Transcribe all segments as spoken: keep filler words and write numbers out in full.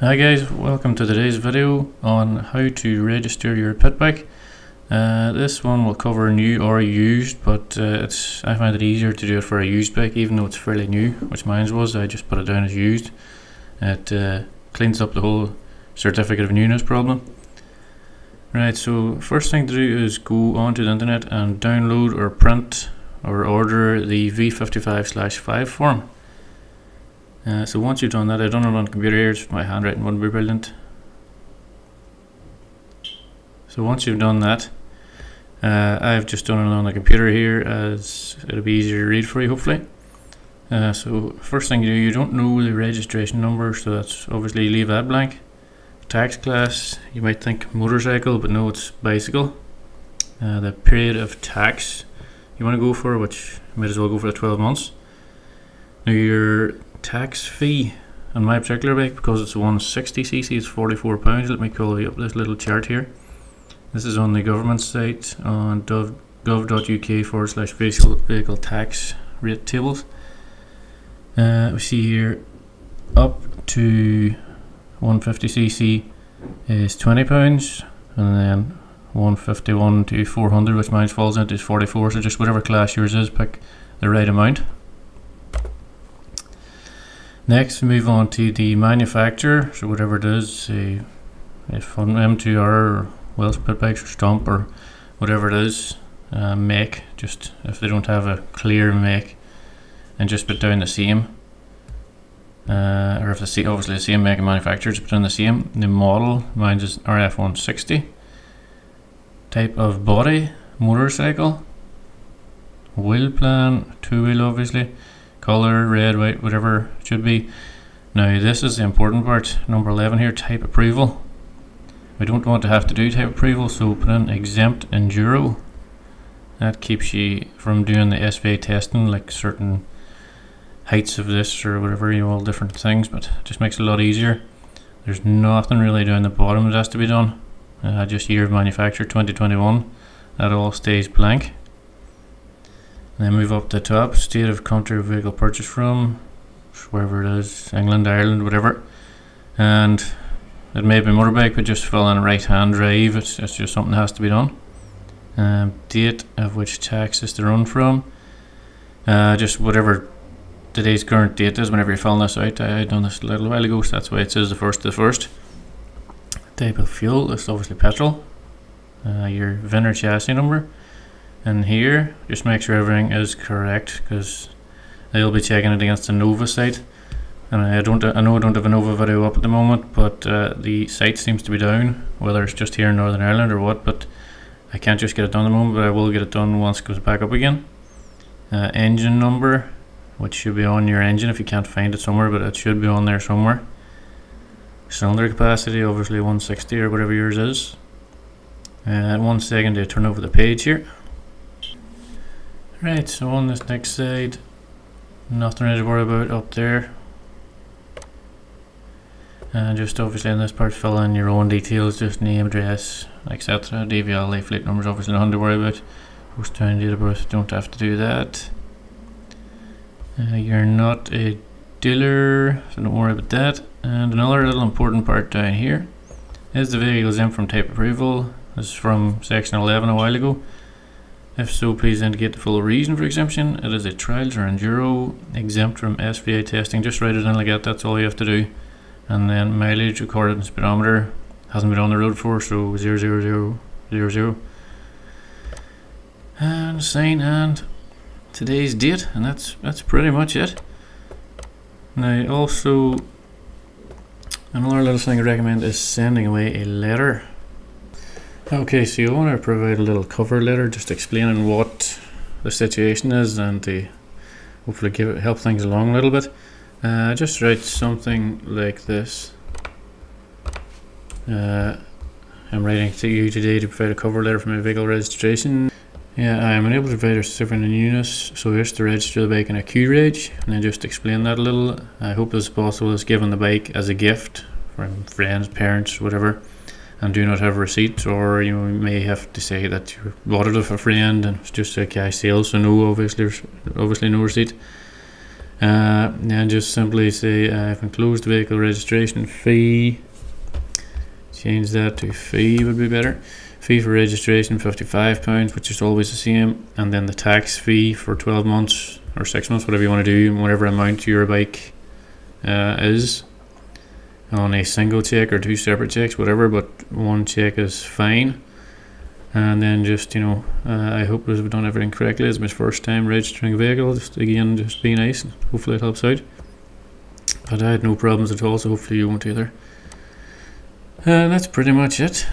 Hi guys, welcome to today's video on how to register your pit bike. Uh, this one will cover new or used, but uh, it's I find it easier to do it for a used bike, even though it's fairly new, which mine was. I just put it down as used. It uh, cleans up the whole certificate of newness problem. Right, so first thing to do is go onto the internet and download or print or order the V fifty-five slash five form. Uh, so once you've done that, I've done it on the computer here, so my handwriting wouldn't be brilliant. So once you've done that, uh, I've just done it on the computer here as it'll be easier to read for you, hopefully. Uh, so first thing you do, you don't know the registration number, so that's obviously you leave that blank. Tax class, you might think motorcycle, but no, it's bicycle. Uh, the period of tax you want to go for, which you might as well go for the twelve months. Now your tax fee on my particular bike, because it's one sixty c c, it's forty-four pounds. Let me call you up this little chart here. This is on the government site on gov dot U K forward slash vehicle, vehicle tax rate tables. Uh, we see here up to one fifty c c is twenty pounds, and then one fifty-one to four hundred, which mine falls into, is forty-four. So just whatever class yours is, pick the right amount. Next, we move on to the manufacturer, so whatever it is, say if on M two R or Wilson Pitbikes or Stomp or whatever it is, uh, make, just if they don't have a clear make, and just put down the same, uh, or if they obviously the same make and manufacturer, just put down the same. The model, mine is R F one sixty. Type of body, motorcycle. Wheel plan, two wheel obviously. Color, red, white, whatever it should be. Now this is the important part, number eleven here, type approval. We don't want to have to do type approval, so put in exempt enduro. That keeps you from doing the S V A testing, like certain heights of this or whatever, you know, all different things, but it just makes it a lot easier. There's nothing really down the bottom that has to be done. Uh, just year of manufacture, twenty twenty-one. That all stays blank. Then move up to the top, state of country vehicle purchased from, wherever it is, England, Ireland, whatever. And it may be motorbike, but just fill in right hand drive, it's, it's just something that has to be done. Um, date of which tax is to run from. Uh, just whatever today's current date is, whenever you're filling this out. I, I done this a little while ago, so that's why it says the first to the first. Type of fuel, that's obviously petrol. Uh, your V I N or chassis number. And here, just make sure everything is correct, because they'll be checking it against the Nova site. And I don't, I know I don't have a Nova video up at the moment, but uh, the site seems to be down, whether it's just here in Northern Ireland or what. But I can't just get it done at the moment, but I will get it done once it goes back up again. Uh, engine number, which should be on your engine if you can't find it somewhere, but it should be on there somewhere. Cylinder capacity, obviously one sixty or whatever yours is. Uh, one second to turn over the page here. Right, so on this next side, nothing really to worry about up there. And just obviously in this part, fill in your own details, just name, address, et cetera. D V L A fleet numbers, obviously nothing to worry about. Post town date of birth, don't have to do that. Uh, you're not a dealer, so don't worry about that. And another little important part down here is the vehicle exempt from type approval. This is from section eleven a while ago. If so, please indicate the full reason for exemption. It is a trials or enduro, exempt from S V A testing. Just write it in like that, that's all you have to do. And then mileage recorded in speedometer, hasn't been on the road for, so zero zero zero zero zero. And sign and today's date, and that's that's pretty much it. Now also, another little thing I recommend is sending away a letter. Okay, so you want to provide a little cover letter just explaining what the situation is and to hopefully give it, help things along a little bit. Uh, just write something like this. Uh, I'm writing to you today to provide a cover letter for my vehicle registration. Yeah, I am unable to provide a certificate of newness, so here's to register the bike in a Q reg, and then just explain that a little. I hope this is possible, as given the bike as a gift from friends, parents, whatever, and do not have a receipt, or you may have to say that you bought it of a friend and it's just a cash sale, so no, obviously, obviously no receipt. uh, and just simply say I have enclosed vehicle registration fee. Change that to fee would be better. Fee for registration fifty-five pounds, which is always the same, and then the tax fee for twelve months or six months, whatever you want to do, whatever amount your bike uh, is, on a single check or two separate checks, whatever, but one check is fine. And then just, you know, uh, I hope we've done everything correctly. It's my first time registering a vehicle. Just again, just be nice, and hopefully it helps out. But I had no problems at all, so hopefully you won't either. And that's pretty much it.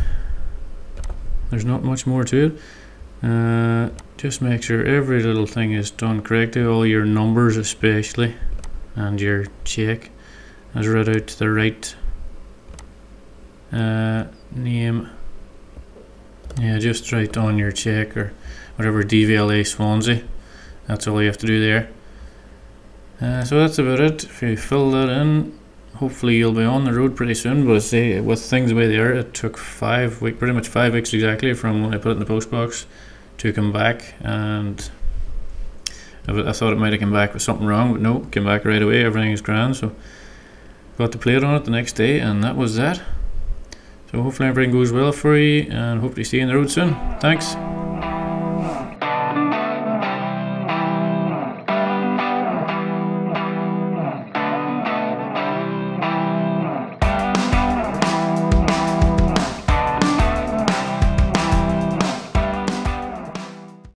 There's not much more to it. Uh, just make sure every little thing is done correctly, all your numbers especially, and your check is read out to the right uh, name. Yeah, just write on your check or whatever, D V L A Swansea. That's all you have to do there. Uh, so that's about it. If you fill that in, hopefully you'll be on the road pretty soon. But see, with things the way they are, it took five weeks, pretty much five weeks exactly from when I put it in the post box to come back. And I thought it might have come back with something wrong, but no, came back right away. Everything is grand. So got to play it on it the next day, and that was that. So hopefully everything goes well for you, and hope to see you on the road soon. Thanks.